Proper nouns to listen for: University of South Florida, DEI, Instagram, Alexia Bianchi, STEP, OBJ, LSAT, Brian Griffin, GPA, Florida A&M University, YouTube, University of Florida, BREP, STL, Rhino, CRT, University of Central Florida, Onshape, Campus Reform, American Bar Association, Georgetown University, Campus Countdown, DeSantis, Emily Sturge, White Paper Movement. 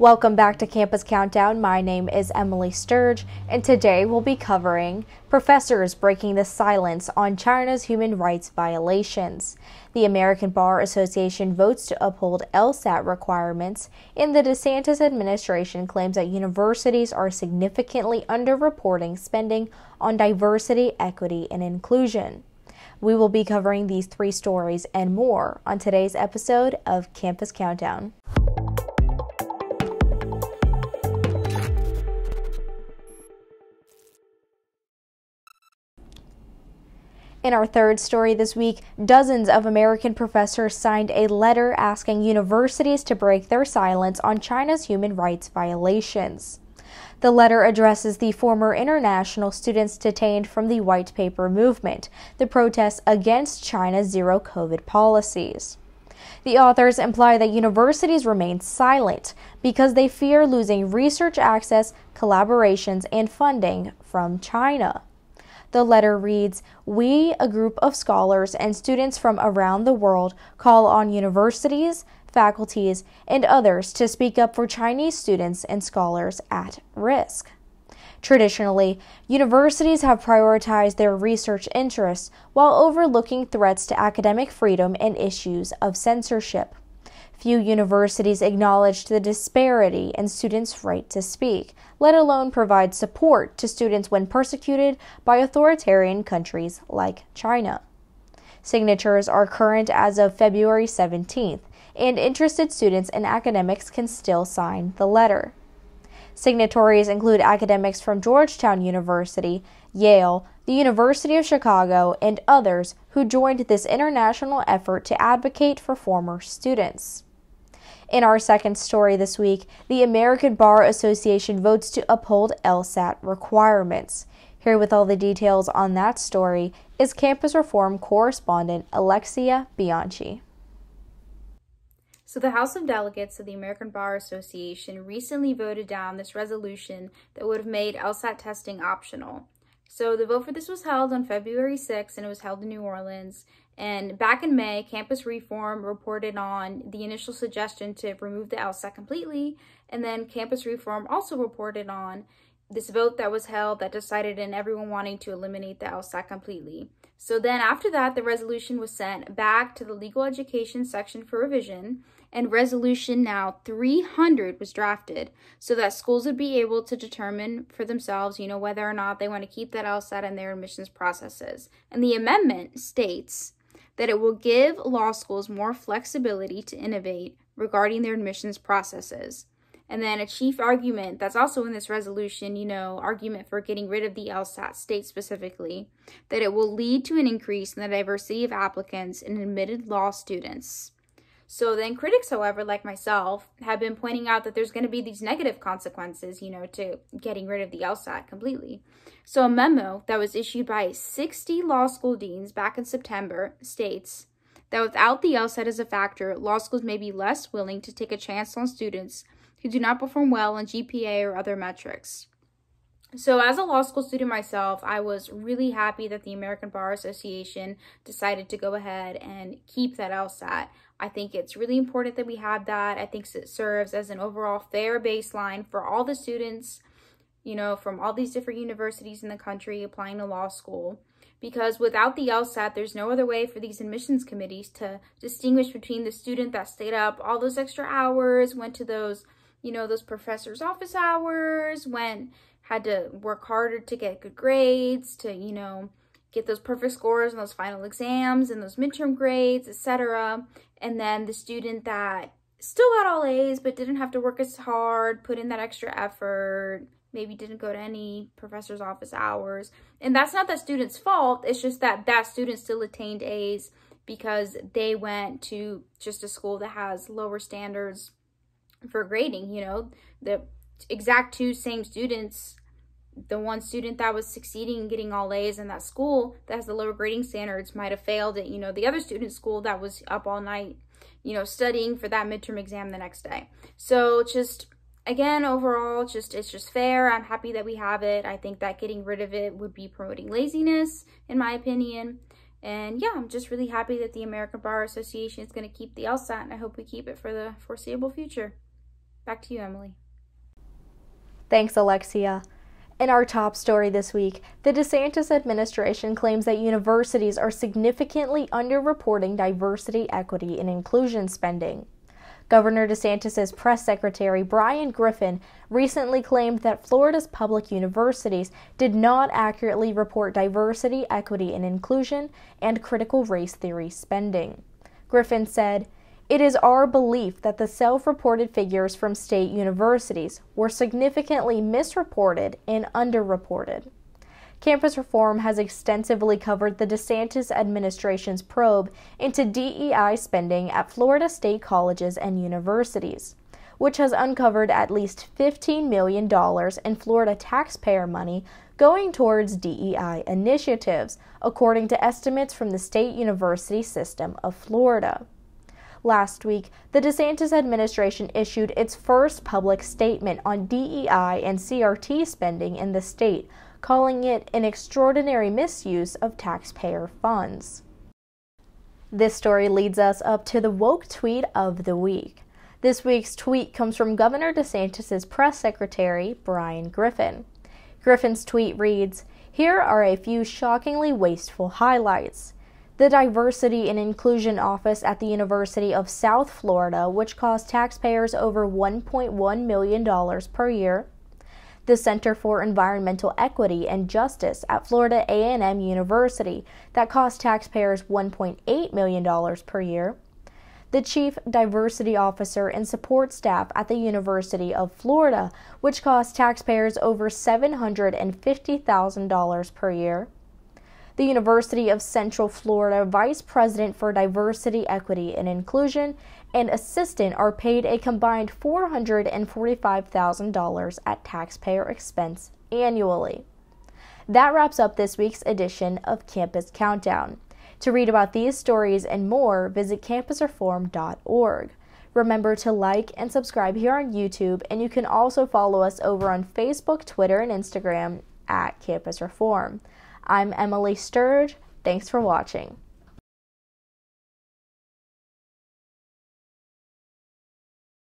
Welcome back to Campus Countdown. My name is Emily Sturge, and today we'll be covering Professors Breaking the Silence on China's Human Rights Violations. The American Bar Association votes to uphold LSAT requirements, and the DeSantis administration claims that universities are significantly underreporting spending on diversity, equity, and inclusion. We will be covering these three stories and more on today's episode of Campus Countdown. In our third story this week, dozens of American professors signed a letter asking universities to break their silence on China's human rights violations. The letter addresses the former international students detained from the White Paper Movement, the protests against China's zero-COVID policies. The authors imply that universities remain silent because they fear losing research access, collaborations, and funding from China. The letter reads, "We, a group of scholars and students from around the world, call on universities, faculties, and others to speak up for Chinese students and scholars at risk." Traditionally, universities have prioritized their research interests while overlooking threats to academic freedom and issues of censorship. Few universities acknowledge the disparity in students' right to speak, let alone provide support to students when persecuted by authoritarian countries like China. Signatures are current as of February 17th, and interested students and academics can still sign the letter. Signatories include academics from Georgetown University, Yale, the University of Chicago, and others who joined this international effort to advocate for former students. In our second story this week, the American Bar Association votes to uphold LSAT requirements. Here with all the details on that story is Campus Reform correspondent Alexia Bianchi. So the House of Delegates of the American Bar Association recently voted down this resolution that would have made LSAT testing optional. So the vote for this was held on February 6th, and it was held in New Orleans. And back in May, Campus Reform reported on the initial suggestion to remove the LSAT completely. And then Campus Reform also reported on this vote that was held that decided in everyone wanting to eliminate the LSAT completely. So then after that, the resolution was sent back to the legal education section for revision, and resolution now 300 was drafted so that schools would be able to determine for themselves, whether or not they want to keep that LSAT in their admissions processes. And the amendment states that it will give law schools more flexibility to innovate regarding their admissions processes. And then a chief argument that's also in this resolution, argument for getting rid of the LSAT state specifically, that it will lead to an increase in the diversity of applicants and admitted law students. So then critics, however, like myself, have been pointing out that there's going to be these negative consequences, to getting rid of the LSAT completely. So a memo that was issued by 60 law school deans back in September states that without the LSAT as a factor, law schools may be less willing to take a chance on students who do not perform well on GPA or other metrics. So as a law school student myself, I was really happy that the American Bar Association decided to go ahead and keep that LSAT. I think it's really important that we have that. I think it serves as an overall fair baseline for all the students, from all these different universities in the country applying to law school. Because without the LSAT, there's no other way for these admissions committees to distinguish between the student that stayed up all those extra hours, went to those, those professors' office hours, had to work harder to get good grades, to, get those perfect scores and those final exams and those midterm grades, etc. And then the student that still got all A's but didn't have to work as hard, put in that extra effort, maybe didn't go to any professor's office hours. And that's not that student's fault. It's just that that student still attained A's because they went to just a school that has lower standards for grading. The exact two same students, the one student that was succeeding in getting all A's in that school that has the lower grading standards might have failed at, the other student's school that was up all night, studying for that midterm exam the next day. So just... again, overall, it's just fair. I'm happy that we have it. I think that getting rid of it would be promoting laziness, in my opinion. And yeah, I'm just really happy that the American Bar Association is going to keep the LSAT, and I hope we keep it for the foreseeable future. Back to you, Emily. Thanks, Alexia. In our top story this week, the DeSantis administration claims that universities are significantly underreporting diversity, equity, and inclusion spending. Governor DeSantis' press secretary, Brian Griffin, recently claimed that Florida's public universities did not accurately report diversity, equity, and inclusion and critical race theory spending. Griffin said, "It is our belief that the self-reported figures from state universities were significantly misreported and underreported." Campus Reform has extensively covered the DeSantis administration's probe into DEI spending at Florida state colleges and universities, which has uncovered at least $15 million in Florida taxpayer money going towards DEI initiatives, according to estimates from the state university system of Florida. Last week, the DeSantis administration issued its first public statement on DEI and CRT spending in the state, calling it an extraordinary misuse of taxpayer funds. This story leads us up to the woke tweet of the week. This week's tweet comes from Governor DeSantis' press secretary, Brian Griffin. Griffin's tweet reads, "Here are a few shockingly wasteful highlights. The Diversity and Inclusion Office at the University of South Florida, which costs taxpayers over $1.1 million per year. The Center for Environmental Equity and Justice at Florida A&M University, that costs taxpayers $1.8 million per year. The Chief Diversity Officer and Support Staff at the University of Florida, which costs taxpayers over $750,000 per year. The University of Central Florida Vice President for Diversity, Equity, and Inclusion and Assistant are paid a combined $445,000 at taxpayer expense annually." That wraps up this week's edition of Campus Countdown. To read about these stories and more, visit campusreform.org. Remember to like and subscribe here on YouTube, and you can also follow us over on Facebook, Twitter, and Instagram at Campus Reform. I'm Emily Sturge. Thanks for watching.